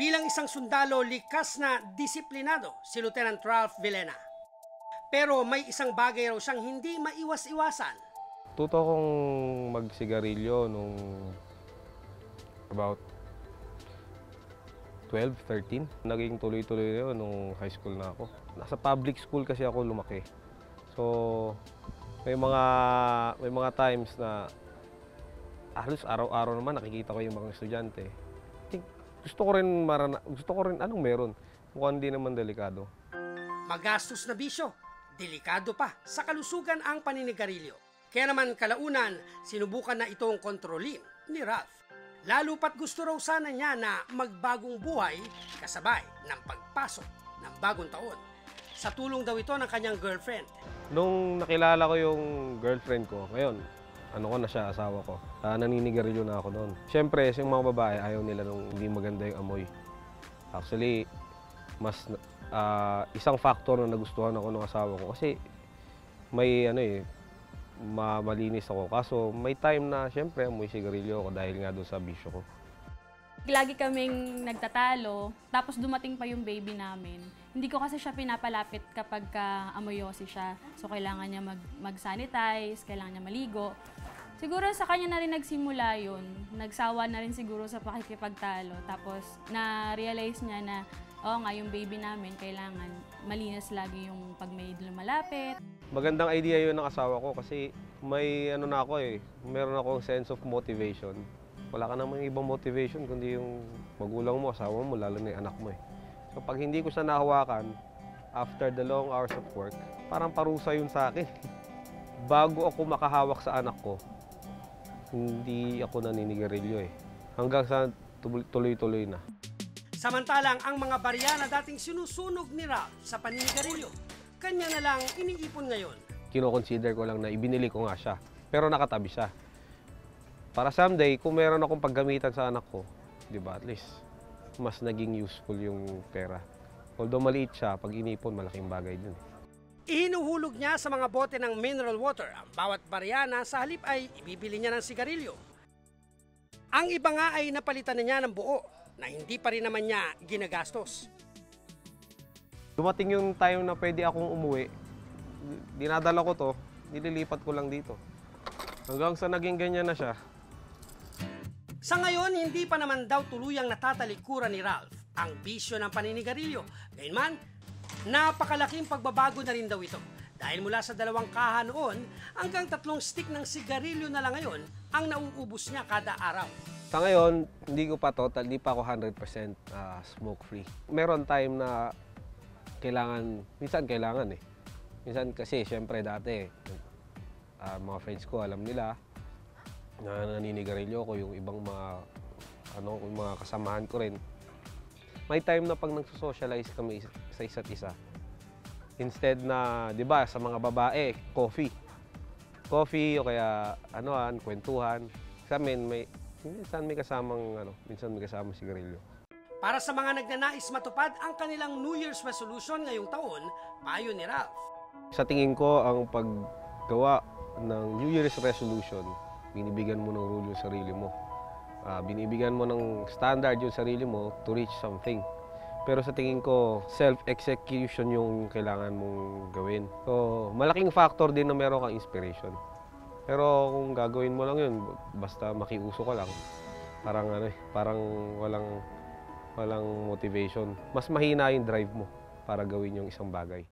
Bilang isang sundalo, likas na disiplinado si Lt. Ralph Villena. Pero may isang bagay raw siyang hindi maiwas-iwasan. Tuto akong magsigarilyo nung about 12, 13. Naging tuloy-tuloy yun nung high school na ako. Nasa public school kasi ako lumaki. So, may mga times na halos araw-araw naman nakikita ko yung mga estudyante. Gusto ko rin anong meron. Mukhang hindi naman delikado. Magastos na bisyo, delikado pa sa kalusugan ang paninigarilyo. Kaya naman kalaunan, sinubukan na itong kontrolin ni Ralph. Lalo pat gusto raw sana niya na magbagong buhay kasabay ng pagpasok ng bagong taon. Sa tulong daw ito ng kanyang girlfriend. Nung nakilala ko yung girlfriend ko, ngayon, ano ko na siya, asawa ko. Naninigarilyo na ako noon. Siyempre, yung mga babae, ayaw nila nung hindi maganda yung amoy. Actually, mas isang factor na nagustuhan ako ng asawa ko kasi may ano eh, malinis ako. Kaso may time na siyempre amoy sigarilyo ako dahil nga doon sa bisyo ko. Lagi kaming nagtatalo, tapos dumating pa yung baby namin. Hindi ko kasi siya pinapalapit kapag amoyosi siya. So kailangan niya mag-sanitize, kailangan niya maligo. Siguro sa kanya na rin nagsimula yun. Nagsawa na rin siguro sa pakikipagtalo. Tapos na-realize niya na, oo nga, yung baby namin, kailangan malinis lagi yung pag may lumalapit. Magandang idea yun ng asawa ko kasi may ano na ako eh, meron akong sense of motivation. Wala ka namang ibang motivation kundi yung magulang mo, asawa mo, lalo na yung anak mo eh. So pag hindi ko siya nahawakan, after the long hours of work, parang parusa yun sa akin. Bago ako makahawak sa anak ko, hindi ako naninigarilyo eh. Hanggang sa tuloy-tuloy na. Samantalang ang mga barya na dating sinusunog ni Ralph sa paninigarilyo, kanya na lang iniipon ngayon. Kino-consider ko lang na ibinili ko nga siya, pero nakatabi siya. Para someday, kung meron akong paggamitan sa anak ko, di ba, at least, mas naging useful yung pera. Although maliit siya, pag inipon, malaking bagay dun. Ihinuhulog niya sa mga bote ng mineral water. Ang bawat barya na sa halip ay ibibili niya ng sigarilyo. Ang iba nga ay napalitan na niya ng buo na hindi pa rin naman niya ginagastos. Dumating yung time na pwede akong umuwi, dinadala ko to, nililipat ko lang dito. Hanggang sa naging ganyan na siya. Sa ngayon, hindi pa naman daw tuluyang natatalikuran ni Ralph ang bisyo ng paninigarilyo. Gayunman, napakalaking pagbabago na rin daw ito. Dahil mula sa 2 kaha noon, hanggang 3 stick ng sigarilyo na lang ngayon ang nauubos niya kada araw. Sa ngayon, hindi pa ako 100% smoke-free. Meron time na minsan kailangan eh. Minsan kasi, siyempre dati, mga friends ko, alam nila na naninigarilyo ko, yung ibang mga kasamahan ko rin. May time na pag nagsosocialize kami sa isa't isa. Instead na, di ba, sa mga babae, coffee. Coffee o kaya, kwentuhan. Minsan may kasamang, sigarilyo. Para sa mga nagnanais matupad ang kanilang New Year's resolution ngayong taon, payo ni Ralph. Sa tingin ko, ang paggawa ng New Year's resolution, binibigyan mo ng rule yung sarili mo. Binibigyan mo ng standard yung sarili mo to reach something. Pero sa tingin ko, self-execution yung kailangan mong gawin. So, malaking factor din na meron kang inspiration. Pero kung gagawin mo lang yun, basta makiuso ka lang, parang walang motivation. Mas mahina yung drive mo para gawin yung isang bagay.